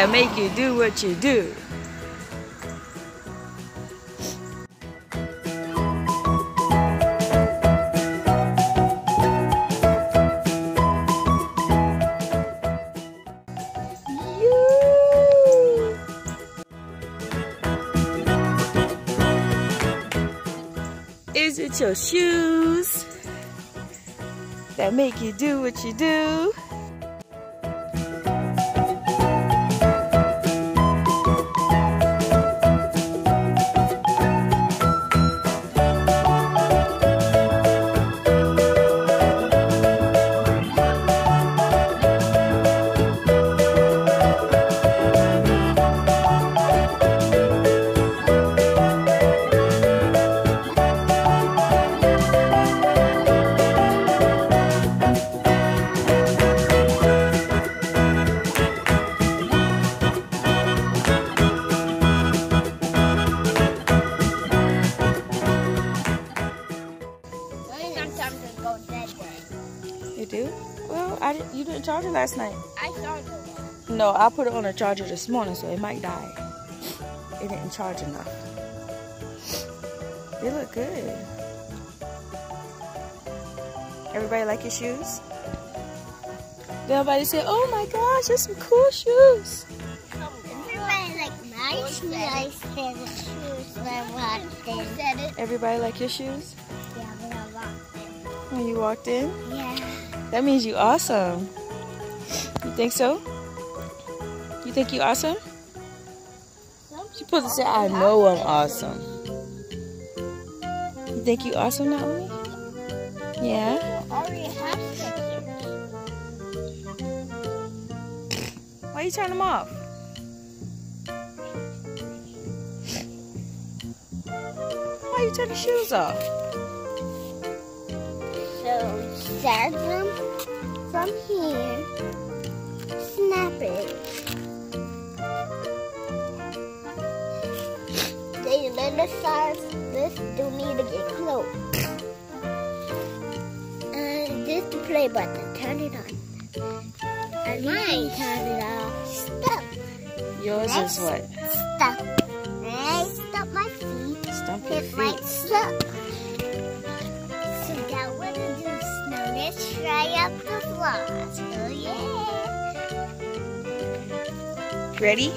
that make you do what you do. Is it your shoes that make you do what you do? You do? Well, you didn't charge it last night. I charged it. No, I put it on a charger this morning, so it might die. It didn't charge enough. They look good. Everybody like your shoes? Did everybody say, "Oh my gosh, there's some cool shoes"? Everybody like nice shoes. Everybody like your shoes? Yeah, when I walked in. When you walked in? Yeah. That means you awesome. You think so? You think you awesome? She's supposed to say, "I know I'm awesome." You think you awesome, Naomi? Yeah? Why you turn them off? Why you turn the shoes off? So start them from here, snap it. They little this do need to get closed. And this the play button, turn it on. And mine turn it off. Stop. Yours next is what? Stop. Right. Stop my feet. Stop your feet. It might slip. Let's try up the floss. Oh yeah! Ready?